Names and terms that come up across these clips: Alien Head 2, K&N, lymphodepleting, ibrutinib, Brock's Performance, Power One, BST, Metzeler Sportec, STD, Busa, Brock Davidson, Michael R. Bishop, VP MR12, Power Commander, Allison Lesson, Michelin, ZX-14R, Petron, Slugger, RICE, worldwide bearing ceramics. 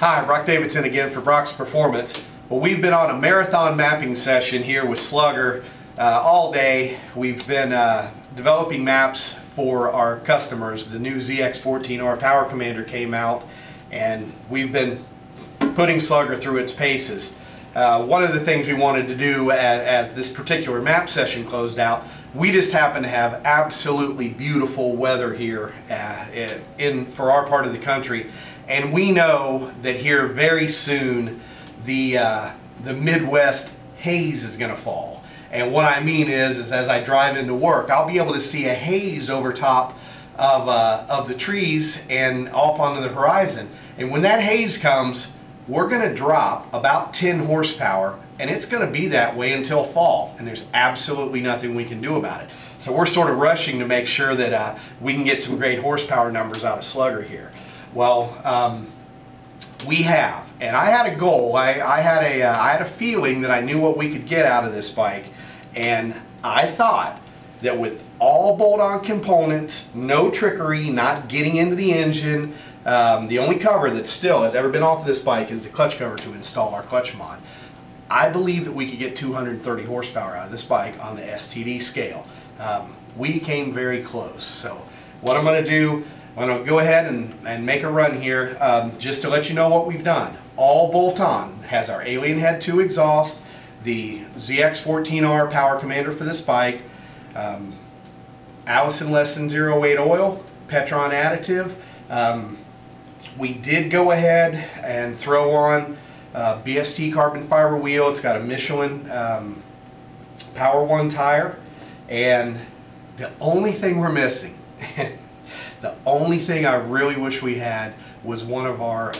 Hi, Brock Davidson again for Brock's Performance. Well, we've been on a marathon mapping session here with Slugger all day. We've been developing maps for our customers. The new ZX-14R Power Commander came out, and we've been putting Slugger through its paces. One of the things we wanted to do as this particular map session closed out, we just happen to have absolutely beautiful weather here for our part of the country, and we know that here very soon the Midwest haze is going to fall. And what I mean is as I drive into work, I'll be able to see a haze over top of the trees and off onto the horizon. And when that haze comes, we're going to drop about 10 horsepower, and it's going to be that way until fall, and there's absolutely nothing we can do about it. So we're sort of rushing to make sure that we can get some great horsepower numbers out of Slugger here. Well, we have, and I had a goal. I had a feeling that I knew what we could get out of this bike, and I thought that with all bolt-on components, no trickery, not getting into the engine. The only cover that still has ever been off of this bike is the clutch cover to install our clutch mod. I believe that we could get 230 horsepower out of this bike on the STD scale. We came very close. So what I'm going to do, I'm going to go ahead and make a run here just to let you know what we've done. All bolt-on, has our Alien Head 2 exhaust, the ZX-14R Power Commander for this bike, Allison Lesson 08 oil, Petron additive. We did go ahead and throw on BST carbon fiber wheel. It's got a Michelin Power One tire, and the only thing we're missing, the only thing I really wish we had was one of our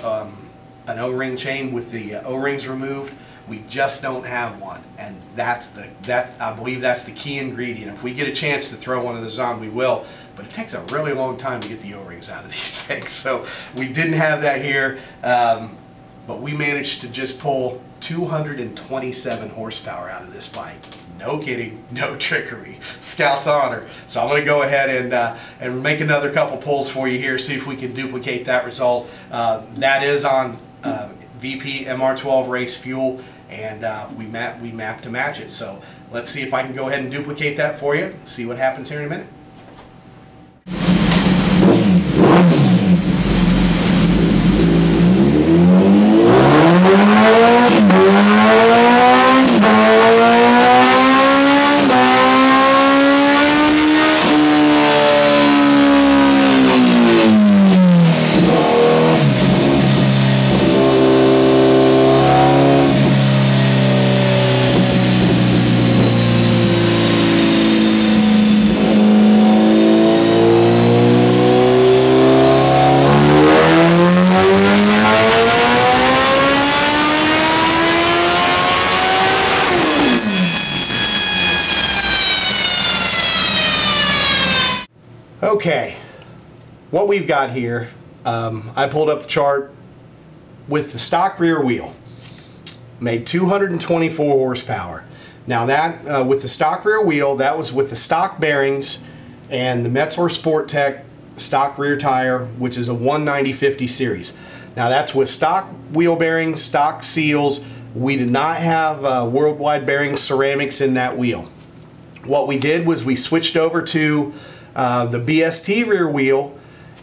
an O-ring chain with the O-rings removed. We just don't have one, and I believe that's the key ingredient. If we get a chance to throw one of those on, we will, but it takes a really long time to get the O-rings out of these things, so we didn't have that here, but we managed to just pull 227 horsepower out of this bike. No kidding, no trickery. Scout's honor. So I'm going to go ahead and make another couple pulls for you here, see if we can duplicate that result. That is on VP MR12 race fuel, and we map to match it. So let's see if I can go ahead and duplicate that for you. See what happens here in a minute. Okay, what we've got here, I pulled up the chart with the stock rear wheel, made 224 horsepower. Now that, with the stock rear wheel, that was with the stock bearings and the Metzeler Sportec stock rear tire, which is a 190/50 series. Now that's with stock wheel bearings, stock seals. We did not have worldwide bearing ceramics in that wheel. What we did was we switched over to the BST rear wheel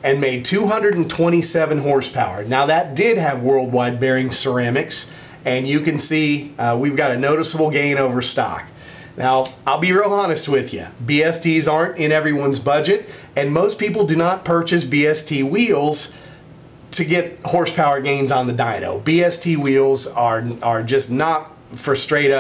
and made 227 horsepower. Now that did have worldwide bearing ceramics, and you can see we've got a noticeable gain over stock. Now I'll be real honest with you, BSTs aren't in everyone's budget, and most people do not purchase BST wheels to get horsepower gains on the dyno. BST wheels are just not for straight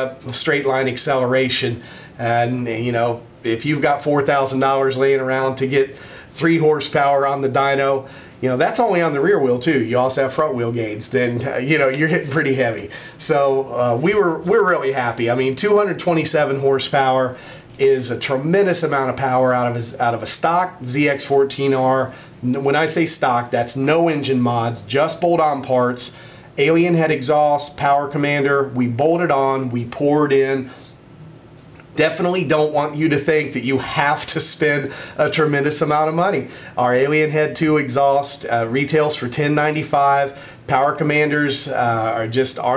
line acceleration, and you know, if you've got $4,000 laying around to get 3 horsepower on the dyno, you know, that's only on the rear wheel too. You also have front wheel gains, then you know, you're hitting pretty heavy. So we're really happy. I mean, 227 horsepower is a tremendous amount of power out of a stock ZX-14R. When I say stock, that's no engine mods, just bolt-on parts, Alien Head exhaust, Power Commander. We bolted on, we poured in. definitely don't want you to think that you have to spend a tremendous amount of money. Our Alien Head 2 exhaust retails for $10.95. Power Commanders are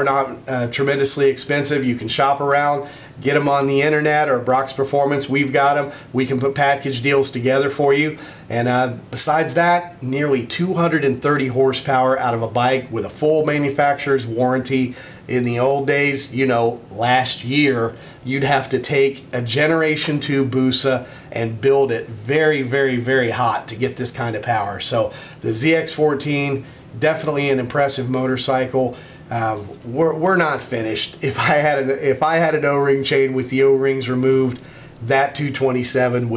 not tremendously expensive. You can shop around, get them on the internet or Brock's Performance. We've got them. We can put package deals together for you. And besides that, nearly 230 horsepower out of a bike with a full manufacturer's warranty. In the old days, you know, last year, you'd have to take a Generation 2 Busa and build it very, very, very hot to get this kind of power. So the ZX-14, definitely an impressive motorcycle. We're not finished. If I had an O-ring chain with the O-rings removed, that 227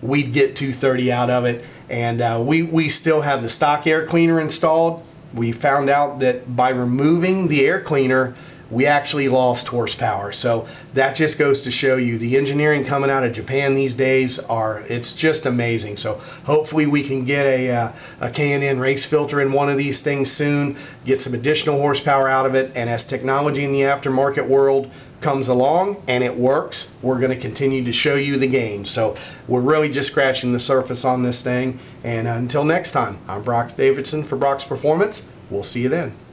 we'd get 230 out of it. And we still have the stock air cleaner installed. We found out that by removing the air cleaner, we actually lost horsepower. So that just goes to show you the engineering coming out of Japan these days it's just amazing. So hopefully we can get a K&N race filter in one of these things soon, get some additional horsepower out of it, and as technology in the aftermarket world comes along and it works, we're going to continue to show you the gains. So we're really just scratching the surface on this thing, and until next time, I'm Brock Davidson for Brock's Performance. We'll see you then.